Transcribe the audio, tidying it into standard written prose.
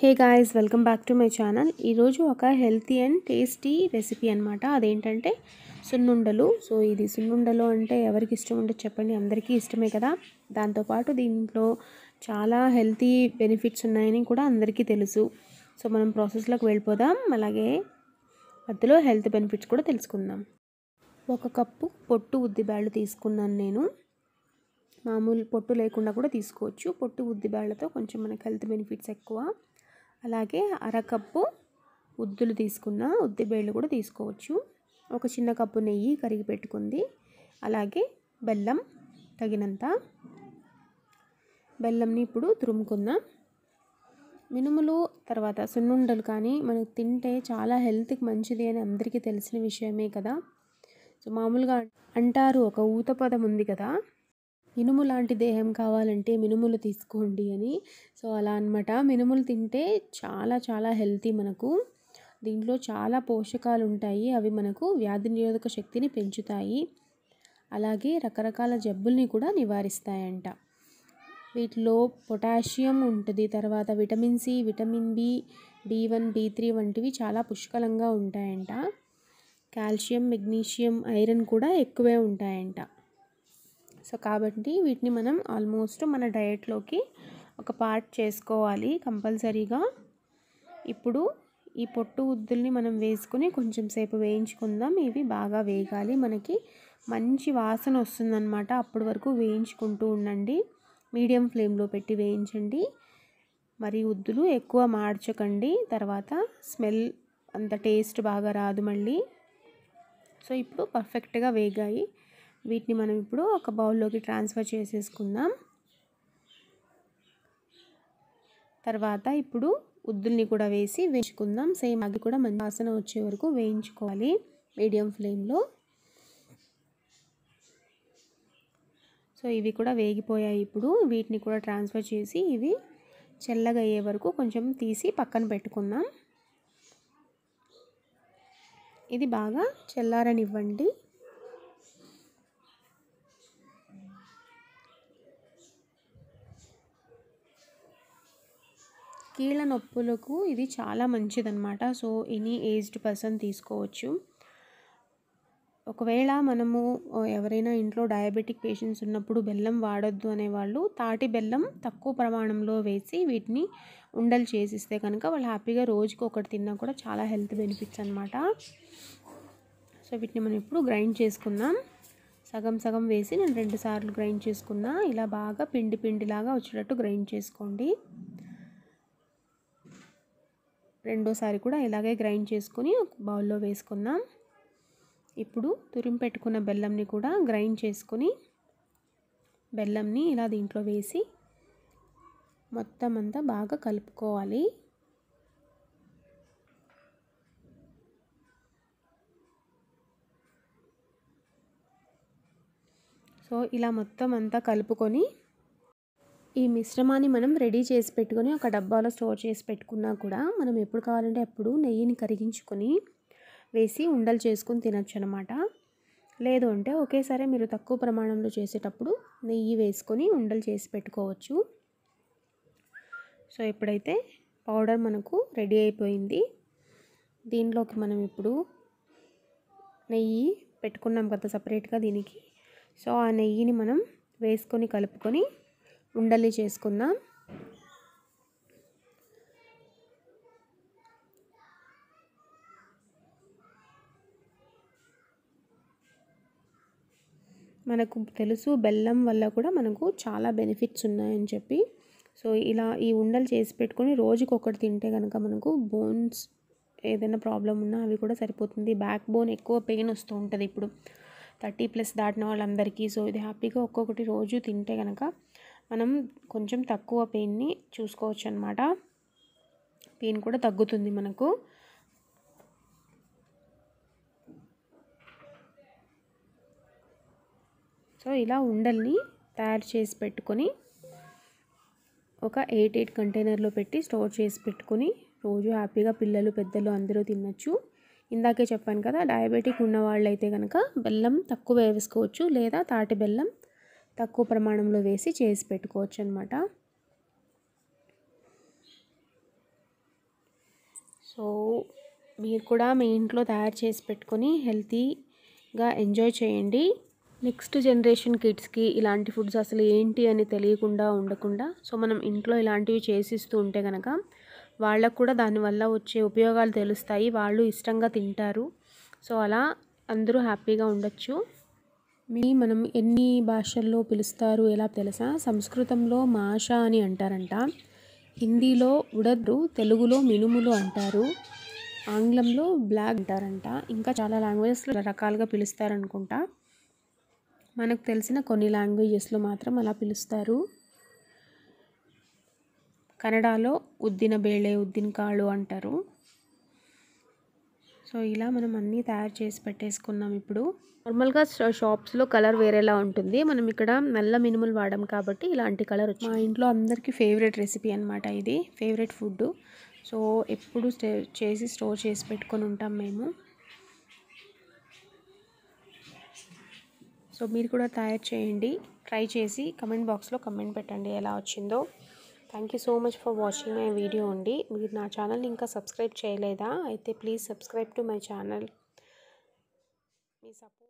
Hey guys welcome back to my channel. ఈరోజు ఒక healthy and tasty recipe అన్నమాట। అదేంటంటే సున్నుండలు। సో ఇది సున్నుండలు అంటే ఎవరికి ఇష్టం ఉంటే చెప్పండి, అందరికీ ఇష్టమే కదా। దాంతోపాటు దీంట్లో చాలా హెల్తీ బెనిఫిట్స్ ఉన్నాయని కూడా అందరికీ తెలుసు। సో మనం ప్రాసెస్లోకి వెళ్ళిపోదాం, అలాగే మధ్యలో హెల్త్ బెనిఫిట్స్ కూడా తెలుసుకుందాం। ఒక కప్పు పొట్టు ఉద్దిబ్యాళ్ళు తీసుకున్నాను నేను, మామూలు పొట్టు లేకుండా కూడా తీసుకోవచ్చు। పొట్టు ఉద్దిబ్యాళ్ళతో కొంచెం మనకు హెల్త్ బెనిఫిట్స్ ఎక్కువ। అలాగే అరకప్పు ఉద్దులు తీసుకున్న ఉద్దిబేళ్ళు కూడా తీసుకోవచ్చు। ఒక చిన్న కప్పు నెయ్యి కరిగి పెట్టుకుంది, అలాగే బెల్లం తగినంత। బెల్లంని ఇప్పుడు తురుముకుందాం। మినుములు తర్వాత సున్నుండలు కానీ మనం తింటే చాలా హెల్త్కి మంచిది అని అందరికీ తెలిసిన విషయమే కదా। సో మామూలుగా అంటారు, ఒక ఊత పదం ఉంది కదా, మినుము లాంటి దేహం కావాలంటే మినుములు తీసుకోండి అని। సో అలా అన్నమాట, మినుములు తింటే చాలా చాలా హెల్తీ మనకు। దీంట్లో చాలా పోషకాలు ఉంటాయి, అవి మనకు వ్యాధి నిరోధక శక్తిని పెంచుతాయి, అలాగే రకరకాల జబ్బుల్ని కూడా నివారిస్తాయంట। వీటిలో పొటాషియం ఉంటుంది, తర్వాత vitamin C, vitamin B, B1, B3 వంటివి చాలా పుష్కలంగా ఉంటాయంట। కాల్షియం, మెగ్నీషియం, ఐరన్ కూడా ఎక్కువే ఉంటాయంట। సో కాబట్టి వీటిని మనం ఆల్మోస్ట్ మన డయట్లోకి ఒక పార్ట్ చేసుకోవాలి కంపల్సరీగా। ఇప్పుడు ఈ పొట్టు ఉద్దుల్ని మనం వేసుకుని కొంచెం సేపు వేయించుకుందాం। ఇవి బాగా వేగాలి, మనకి మంచి వాసన వస్తుందన్నమాట। అప్పటి వరకు వేయించుకుంటూ ఉండండి, మీడియం ఫ్లేమ్లో పెట్టి వేయించండి, మరి ఉద్దులు ఎక్కువ మార్చకండి, తర్వాత స్మెల్ అంత టేస్ట్ బాగా రాదు మళ్ళీ। సో ఇప్పుడు పర్ఫెక్ట్గా వేగాయి, వీటిని మనం ఇప్పుడు ఒక బౌల్లోకి ట్రాన్స్ఫర్ చేసేసుకుందాం। తర్వాత ఇప్పుడు ఉద్దుల్ని కూడా వేసి వేయించుకుందాం సేమ్, అది కూడా మంచి వాసన వచ్చే వరకు వేయించుకోవాలి మీడియం ఫ్లేమ్లో। సో ఇవి కూడా వేగిపోయాయి, ఇప్పుడు వీటిని కూడా ట్రాన్స్ఫర్ చేసి ఇవి చల్లగా అయ్యే వరకు కొంచెం తీసి పక్కన పెట్టుకుందాం। ఇది బాగా చల్లారనివ్వండి। కీళ్ళ నొప్పులకు ఇది చాలా మంచిదన్నమాట। సో ఎనీ ఏజ్డ్ పర్సన్ తీసుకోవచ్చు। ఒకవేళ మనము ఎవరైనా ఇంట్లో డయాబెటిక్ పేషెంట్స్ ఉన్నప్పుడు బెల్లం వాడొద్దు అనేవాళ్ళు తాటి బెల్లం తక్కువ ప్రమాణంలో వేసి వీటిని ఉండలు చేసిస్తే కనుక వాళ్ళు హ్యాపీగా రోజుకి ఒకటి తిన్నా కూడా చాలా హెల్త్ బెనిఫిట్స్ అన్నమాట। సో వీటిని మనం ఇప్పుడు గ్రైండ్ చేసుకుందాం। సగం సగం వేసి నేను 2 సార్లు గ్రైండ్ చేసుకున్నా, ఇలా బాగా పిండిలాగా వచ్చేటట్టు గ్రైండ్ చేసుకోండి। రెండోసారి కూడా ఇలాగే గ్రైండ్ చేసుకుని ఒక బౌల్లో వేసుకుందాం। ఇప్పుడు తురిమి పెట్టుకున్న బెల్లంని కూడా గ్రైండ్ చేసుకుని బెల్లంని ఇలా దీంట్లో వేసి మొత్తం అంతా బాగా కలుపుకోవాలి। సో ఇలా మొత్తం అంతా కలుపుకొని ఈ మిశ్రమాన్ని మనం రెడీ చేసి పెట్టుకొని ఒక డబ్బాలో స్టోర్ చేసి పెట్టుకున్నా కూడా మనం ఎప్పుడు కావాలంటే అప్పుడు నెయ్యిని కరిగించుకొని వేసి ఉండలు చేసుకుని తినచ్చు అనమాట। లేదు అంటే ఒకేసారి మీరు తక్కువ ప్రమాణంలో చేసేటప్పుడు నెయ్యి వేసుకొని ఉండలు చేసి పెట్టుకోవచ్చు। సో ఇప్పుడైతే పౌడర్ మనకు రెడీ అయిపోయింది। దీనిలోకి మనం ఇప్పుడు నెయ్యి పెట్టుకున్నాం కదా సపరేట్గా దీనికి, సో ఆ నెయ్యిని మనం వేసుకొని కలుపుకొని ఉండలు చేసుకుందాం। మనకు తెలుసు బెల్లం వల్ల కూడా మనకు చాలా బెనిఫిట్స్ ఉన్నాయని చెప్పి, సో ఇలా ఈ ఉండలు చేసి పెట్టుకొని రోజుకి ఒకటి తింటే కనుక మనకు బోన్స్ ఏదైనా ప్రాబ్లం ఉన్నా అవి కూడా సరిపోతుంది। బ్యాక్ బోన్ ఎక్కువ పెయిన్ వస్తూ ఉంటుంది ఇప్పుడు 30+ దాటిన వాళ్ళందరికీ। సో ఇది హ్యాపీగా ఒక్కొక్కటి రోజు తింటే కనుక మనం కొంచెం తక్కువ పెయిన్ని చూసుకోవచ్చు అన్నమాట, పెయిన్ కూడా తగ్గుతుంది మనకు। సో ఇలా ఉండల్ని తయారు చేసి పెట్టుకొని ఒక 8 కంటైనర్లో పెట్టి స్టోర్ చేసి పెట్టుకొని రోజు హ్యాపీగా పిల్లలు పెద్దలు అందరూ తినచ్చు। ఇందాకే చెప్పాను కదా, డయాబెటిక్ ఉన్న వాళ్ళు అయితే కనుక బెల్లం తక్కువ వేసుకోవచ్చు, లేదా తాటి బెల్లం తక్కువ ప్రమాణంలో వేసి చేసి పెట్టుకోవచ్చు అన్నమాట। సో మీరు కూడా మీ ఇంట్లో తయారు చేసి పెట్టుకొని హెల్తీగా ఎంజాయ్ చేయండి. నెక్స్ట్ జనరేషన్ కిడ్స్కి ఇలాంటి ఫుడ్స్ అసలు ఏంటి అని తెలియకుండా ఉండకుండా సో మనం ఇంట్లో ఇలాంటివి చేసిస్తూ ఉంటే కనుక వాళ్ళకు కూడా దానివల్ల వచ్చే ఉపయోగాలు తెలుస్తాయి, వాళ్ళు ఇష్టంగా తింటారు. సో అలా అందరూ హ్యాపీగా ఉండొచ్చు. మనం ఎన్ని భాషల్లో పిలుస్తారు ఎలా తెలుసా? సంస్కృతంలో మాష అని అంటారంట, హిందీలో ఉడద్రు, తెలుగులో మినుములు అంటారు, ఆంగ్లంలో బ్లాక్ అంటారంట. ఇంకా చాలా లాంగ్వేజెస్లో రకాలుగా పిలుస్తారనుకుంటా. మనకు తెలిసిన కొన్ని లాంగ్వేజెస్లో మాత్రం అలా పిలుస్తారు. కన్నడలో ఉద్దిన బేళే, ఉద్దిన కాళ్ళు అంటారు. సో ఇలా మనం అన్నీ తయారు చేసి పెట్టేసుకున్నాం. ఇప్పుడు నార్మల్గా షాప్స్లో కలర్ వేరేలా ఉంటుంది, మనం ఇక్కడ నల్ల మినుములు వాడడం కాబట్టి ఇలాంటి కలర్ వచ్చి మా ఇంట్లో అందరికీ ఫేవరెట్ రెసిపీ అనమాట. ఇది ఫేవరెట్ ఫుడ్. సో ఎప్పుడు చేసి స్టోర్ చేసి పెట్టుకొని ఉంటాం మేము. సో మీరు కూడా తయారు చేయండి, ట్రై చేసి కమెంట్ బాక్స్లో కమెంట్ పెట్టండి ఎలా వచ్చిందో. Thank you so much for watching my video అండి. మీరు నా ఛానల్ ఇంకా సబ్స్క్రైబ్ చేయలేదా అయితే please subscribe to my channel. మీ సపోర్ట్